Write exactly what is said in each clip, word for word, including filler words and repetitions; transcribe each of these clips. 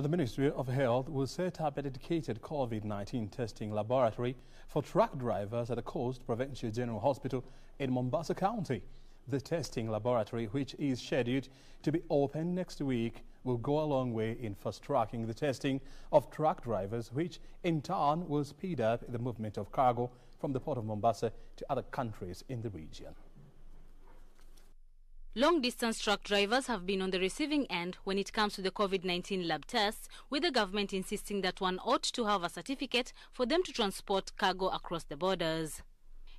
The Ministry of Health will set up a dedicated COVID nineteen testing laboratory for truck drivers at the Coast Provincial General Hospital in Mombasa County. The testing laboratory, which is scheduled to be open next week, will go a long way in fast-tracking the testing of truck drivers, which in turn will speed up the movement of cargo from the port of Mombasa to other countries in the region. Long-distance truck drivers have been on the receiving end when it comes to the COVID nineteen lab tests, with the government insisting that one ought to have a certificate for them to transport cargo across the borders.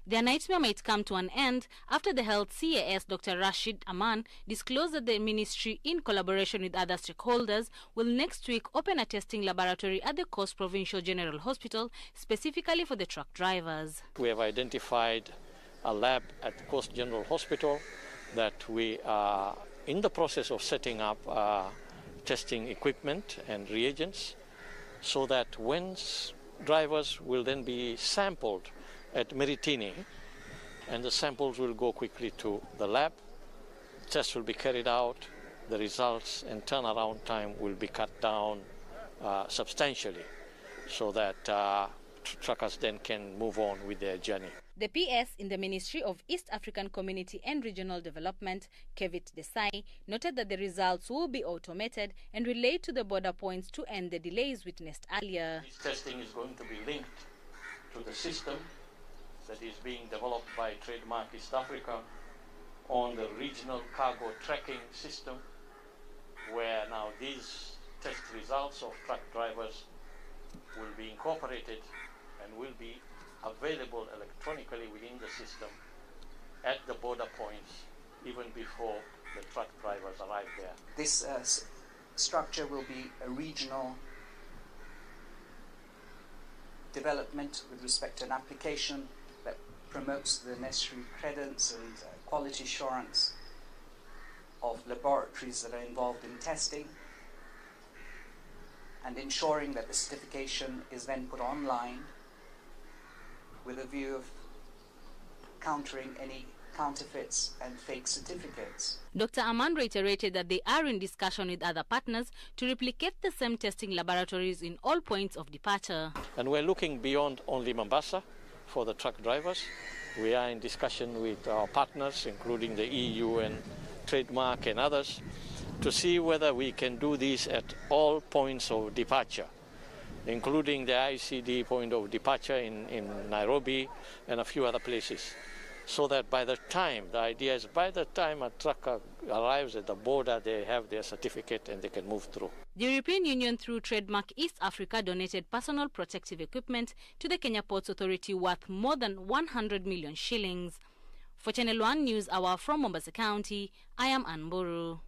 Their nightmare might come to an end after the Health C A S Doctor Rashid Aman disclosed that the ministry, in collaboration with other stakeholders, will next week open a testing laboratory at the Coast Provincial General Hospital specifically for the truck drivers. We have identified a lab at the Coast General Hospital that we are in the process of setting up uh, testing equipment and reagents, so that when drivers will then be sampled at Meritini, and the samples will go quickly to the lab, tests will be carried out, the results and turnaround time will be cut down uh, substantially, so that uh, truckers then can move on with their journey. The P S in the Ministry of East African Community and Regional Development, Kevit Desai, noted that the results will be automated and relayed to the border points to end the delays witnessed earlier. This testing is going to be linked to the system that is being developed by Trademark East Africa on the regional cargo tracking system, where now these test results of truck drivers will be incorporated and will be available electronically within the system at the border points even before the truck drivers arrive there. This uh, s structure will be a regional development with respect to an application that promotes the necessary credence and uh, quality assurance of laboratories that are involved in testing, and ensuring that the certification is then put online with a view of countering any counterfeits and fake certificates. Doctor Aman reiterated that they are in discussion with other partners to replicate the same testing laboratories in all points of departure. And we're looking beyond only Mombasa for the truck drivers. We are in discussion with our partners, including the E U and Trademark and others, to see whether we can do this at all points of departure, including the I C D point of departure in, in Nairobi and a few other places. So that by the time, the idea is by the time a trucker arrives at the border, they have their certificate and they can move through. The European Union, through Trademark East Africa, donated personal protective equipment to the Kenya Ports Authority worth more than one hundred million shillings. For Channel one News Hour from Mombasa County, I am Ann Mboru.